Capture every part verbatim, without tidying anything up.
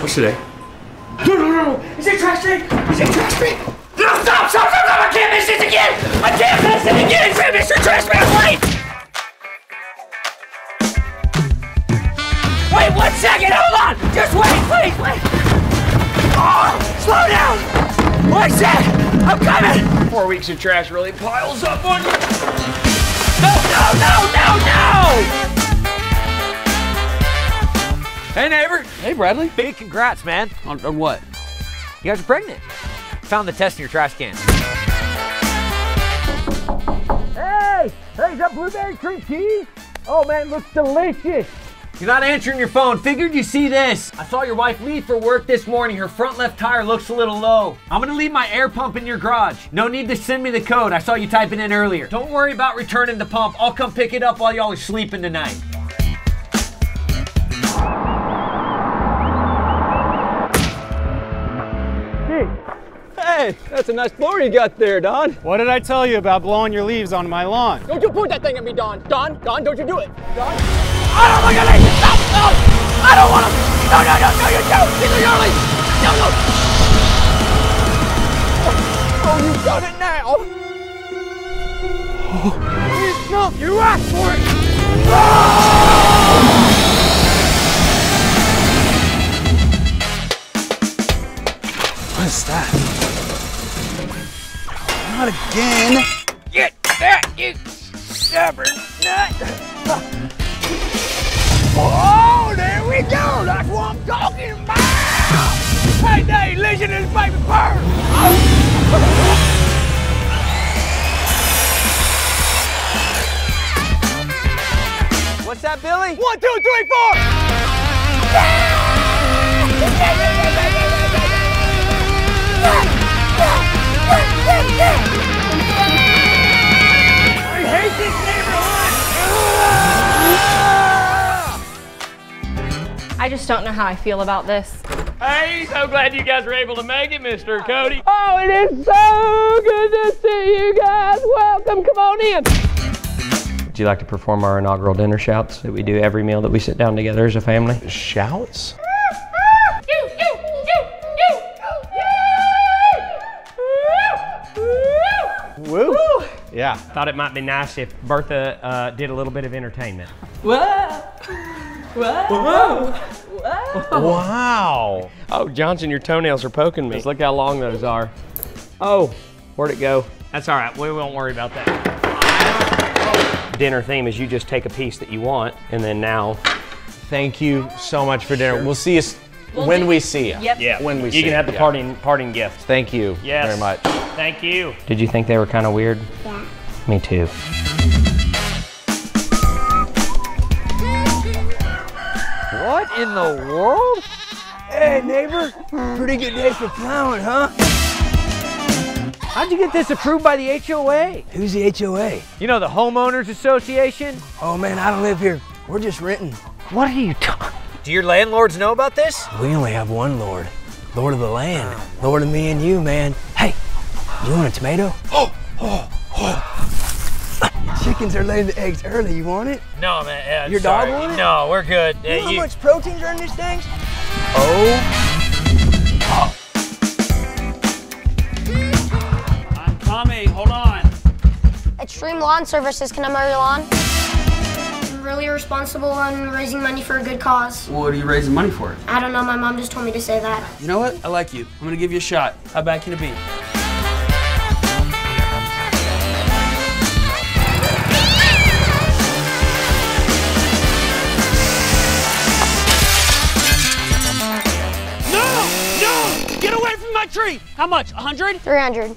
What's today? No, no, no! Is it trash day? Is it trash day? No, stop, stop, stop, stop! I can't miss this again! I can't miss it again! It's Mister Trash Man's life! Wait one second, hold on! Just wait, please, wait! Oh, slow down! What's that? I'm coming! Four weeks of trash really piles up on you. No, no, no, no, no! Hey, neighbor. Hey, Bradley. Big congrats, man. On, on what? You guys are pregnant. Found the test in your trash can. Hey! Hey, is that blueberry cream cheese? Oh, man, it looks delicious. You're not answering your phone. Figured you see this. I saw your wife leave for work this morning. Her front left tire looks a little low. I'm gonna leave my air pump in your garage. No need to send me the code. I saw you typing in earlier. Don't worry about returning the pump. I'll come pick it up while y'all are sleeping tonight. Hey, that's a nice blower you got there, Don. What did I tell you about blowing your leaves on my lawn? Don't you point that thing at me, Don. Don, Don, don't you do it. Don? I don't want to leave. Stop, stop. I don't want to. No, no, no, no, you don't. These are your leaves. No, no. Oh, oh, you've done it now. Oh. No, you asked for it. Oh! What is that? Not again! Get that, you stubborn nut! Oh, there we go! That's what I'm talking about! Hey, Dave, listen to this baby purr! What's that, Billy? One, two, three, four! Yeah! I hate this neighborhood! I just don't know how I feel about this. Hey, so glad you guys were able to make it, Mister Cody. Oh, it is so good to see you guys. Welcome, come on in. Would you like to perform our inaugural dinner shouts that we do every meal that we sit down together as a family? Shouts? Woo. Woo! Yeah, thought it might be nice if Bertha uh, did a little bit of entertainment. Whoa! Whoa! Whoa! Whoa! Wow! Oh, Johnson, your toenails are poking me. Just look how long those are. Oh, where'd it go? That's all right. We won't worry about that. Dinner theme is you just take a piece that you want, and then now. Thank you so much for dinner. Sure. We'll see you we'll when we see you. Yep. Yeah. When we you see you. You can have the yeah. parting parting gift. Thank you. Yes. Very much. Thank you. Did you think they were kind of weird? Yeah. Me too. What in the world? Hey, neighbor. Pretty good day for plowing, huh? How'd you get this approved by the H O A? Who's the H O A? You know, the Homeowners Association? Oh, man, I don't live here. We're just renting. What are you talking? Do your landlords know about this? We only have one lord. Lord of the land. Lord of me and you, man. Hey. You want a tomato? Oh, oh, oh. Chickens are laying the eggs early. You want it? No, man. Uh, Your sorry. dog want it? No, we're good. You uh, know how you... much protein's are in these things? Oh. oh. I'm Tommy. Hold on. Extreme Lawn Services. Can I mow your lawn? I'm really responsible on raising money for a good cause. What are you raising money for? I don't know. My mom just told me to say that. You know what? I like you. I'm going to give you a shot. How bad can it be? Tree. How much? one hundred? three hundred.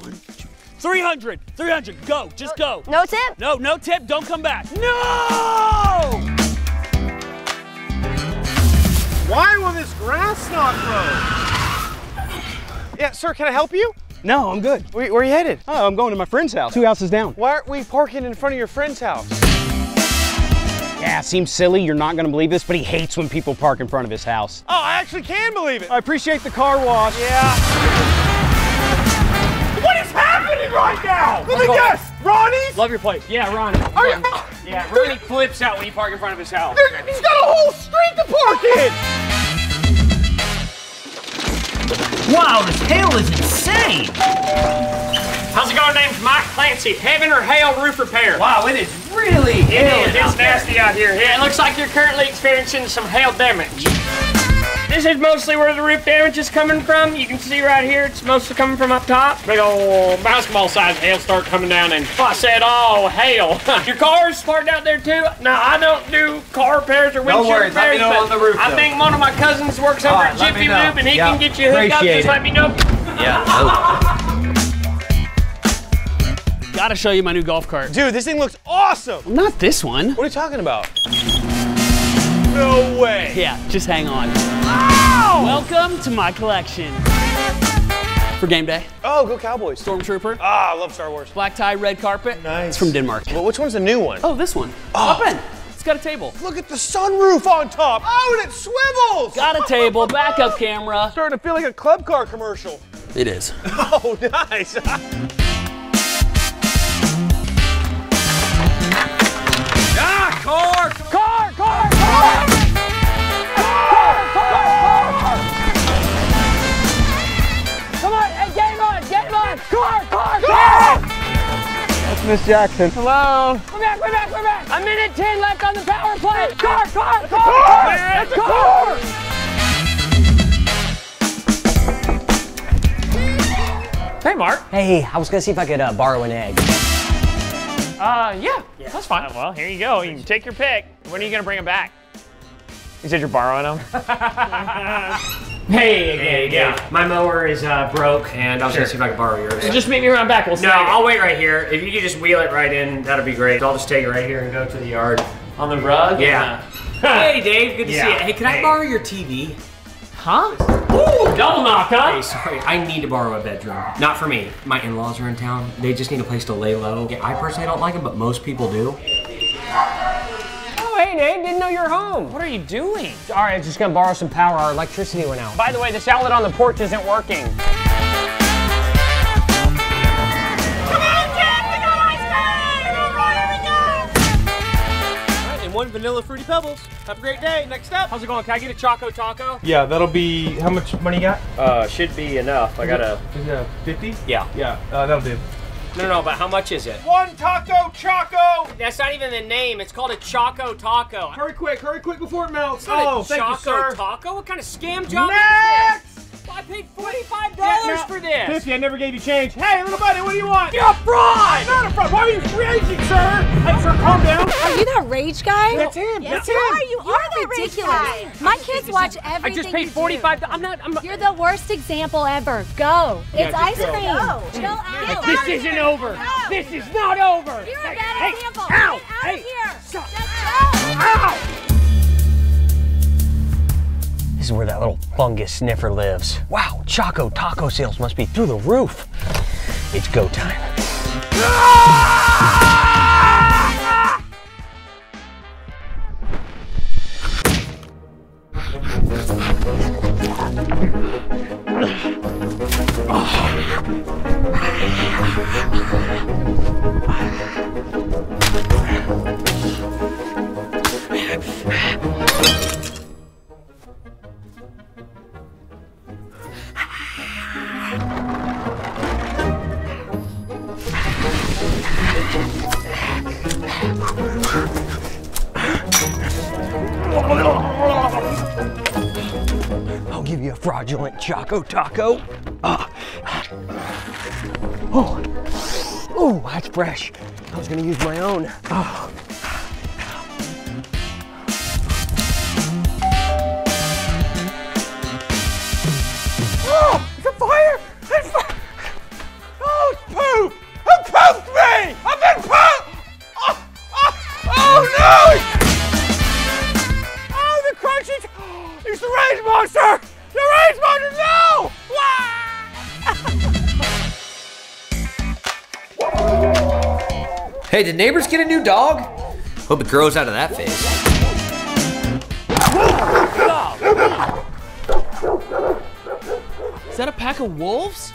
three hundred. three hundred. Go. Just go. No tip? No, no tip. Don't come back. No! Why will this grass not grow? Yeah, sir, can I help you? No, I'm good. Where, where are you headed? Oh, I'm going to my friend's house. Two houses down. Why aren't we parking in front of your friend's house? Yeah, seems silly. You're not going to believe this, but he hates when people park in front of his house. Oh, I actually can believe it. I appreciate the car wash. Yeah. What is happening right now? Let me guess. Ronnie's? Love your place. Yeah, Ronnie. Are you... Yeah, Ronnie flips out when you park in front of his house. He's got a whole street to park in. Wow, this hail is insane! How's it going? Name's Mike Clancy. Heaven or Hail Roof Repair. Wow, it is really hail. It is nasty out here. Yeah, it looks like you're currently experiencing some hail damage. This is mostly where the roof damage is coming from. You can see right here, it's mostly coming from up top. Big old basketball-sized hail start coming down, and I said, oh, hail. Your car's parked out there, too. Now, I don't do car repairs or windshield repairs. Let me know on the roof, I though. think one of my cousins works over right, at Jiffy Lube, and he yeah. can get you hooked Appreciate up. It. Just let me know. Yeah. Gotta show you my new golf cart. Dude, this thing looks awesome. Not this one. What are you talking about? No way. Yeah, just hang on. Wow! Welcome to my collection. For game day. Oh, go Cowboys. Stormtrooper. Ah, I love Star Wars. Black tie, red carpet. Nice. It's from Denmark. Well, which one's the new one? Oh, this one. Oh. Up in. It's got a table. Look at the sunroof on top. Oh, and it swivels. Got a table, backup camera. Starting to feel like a Club Car commercial. It is. Oh, nice. Ah, car, car, car. Car, car, car! That's Miss Jackson. Hello. We're back, we're back, we're back. A minute ten left on the power play. Car, car, car, car! That's a car! Hey, Mark. Hey, I was gonna see if I could uh, borrow an egg. Uh, yeah, yeah. That's fine. Uh, well, here you go. You can take your pick. When are you gonna bring them back? You said you're borrowing them? Hey, hey, yeah, yeah. My mower is uh, broke, and I was sure. gonna see if I can borrow yours. So just meet me around back. We'll see. No, I'll wait right here. If you could just wheel it right in, that'd be great. I'll just take it right here and go to the yard. On the rug? Yeah. Hey, Dave. Good to yeah. see you. Hey, can hey. I borrow your T V? Huh? Ooh, double knock, huh? Hey, sorry. I need to borrow a bedroom. Not for me. My in-laws are in town. They just need a place to lay low. Yeah, I personally don't like them, but most people do. Hey, Nate, didn't know you were home. What are you doing? All right, just gonna borrow some power. Our electricity went out. By the way, this outlet on the porch isn't working. Come on, kids, we got ice cream! All right, here we go! All right, and one vanilla fruity pebbles. Have a great day. Next up. How's it going? Can I get a Choco Taco? Yeah, that'll be, how much money you got? Uh, should be enough. I got a... Is it fifty? Yeah. Yeah, uh, that'll do. No, no, no, but how much is it? One taco choco! That's not even the name. It's called a Choco Taco. Hurry quick, hurry quick before it melts. Oh, a thank you, sir. Choco Taco? What kind of scam job Next! is this? Well, I paid forty-five dollars yeah, no, for this. fifty, I never gave you change. Hey, little buddy, what do you want? You're a fraud! I'm not a fraud. Why are you raging, sir? Hey, sir, calm down. Are you that rage guy? That's him. Yes, that's him. Are. You, you are, are ridiculous. My kids watch everything. I just paid forty-five dollars. I'm not, I'm not. You're the worst example ever. Go. Yeah, it's ice cream. Go. Chill out. This isn't over. No. This is not over. You're hey, a bad hey, example. Ow. Get out hey, of here. Shut Just go. Ow. This is where that little fungus sniffer lives. Wow, Choco Taco sales must be through the roof. It's go time. Ah! I'll give you a fraudulent Choco Taco. Uh, oh, oh, that's fresh. I was gonna use my own. Oh. Oh, it's a fire! It's fire! Oh, it's poop! Who pooped me? I've been pooped! Oh, oh, oh no! It's the rage monster! The rage monster, no! Wow! Hey, did neighbors get a new dog? Hope it grows out of that face. Is that a pack of wolves?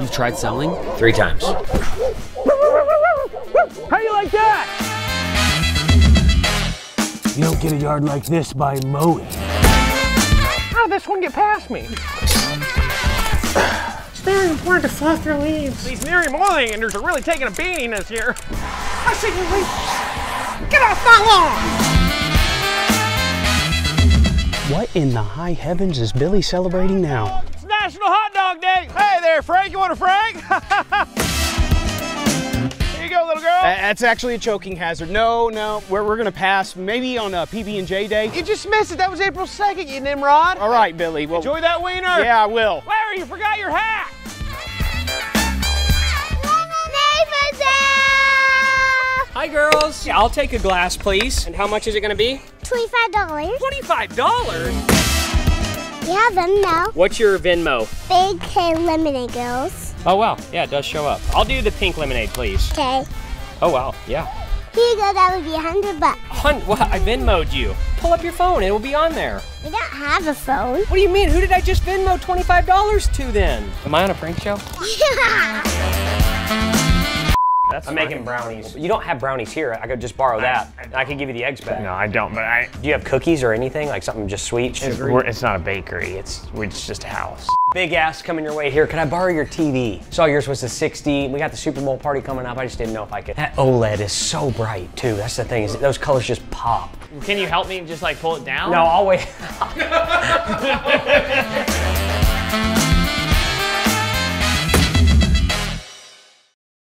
You've tried selling? Three times. How do you like that? You don't get a yard like this by mowing. I how this one get past me? It's very important to fluff your leaves. These Miriam oleanders are really taking a beating this year. I see you leave. Get off my lawn! What in the high heavens is Billy celebrating now? It's National Hot Dog Day! Hey there, Frank, you want a Frank? Here you go, little girl. That's actually a choking hazard. No, no, we're, we're gonna pass maybe on a P B and J day. You just missed it, that was April second, you nimrod. All right, Billy. Well, enjoy that wiener. Yeah, I will. Larry, you forgot your hat. Hi, girls. Yeah, I'll take a glass, please. And how much is it gonna be? twenty-five dollars. twenty-five dollars? Yeah, Venmo. What's your Venmo? Big K Lemonade, girls. Oh, wow. Yeah, it does show up. I'll do the pink lemonade, please. Okay. Oh, wow. Yeah. Here you go. That would be a hundred bucks. Hun wow, I Venmo'd you. Pull up your phone. It will be on there. We don't have a phone. What do you mean? Who did I just Venmo twenty-five dollars to, then? Am I on a prank show? Yeah. That's I'm fine. Making brownies. You don't have brownies here. I could just borrow that. I, I, I could give you the eggs back. No, I don't, but I... Do you have cookies or anything? Like something just sweet, sugary? It's, it's not a bakery. It's, it's just a house. Big ass coming your way here. Can I borrow your T V? Saw yours was the sixty. We got the Super Bowl party coming up. I just didn't know if I could. That OLED is so bright, too. That's the thing. Is those colors just pop. Can you help me just, like, pull it down? No, I'll wait.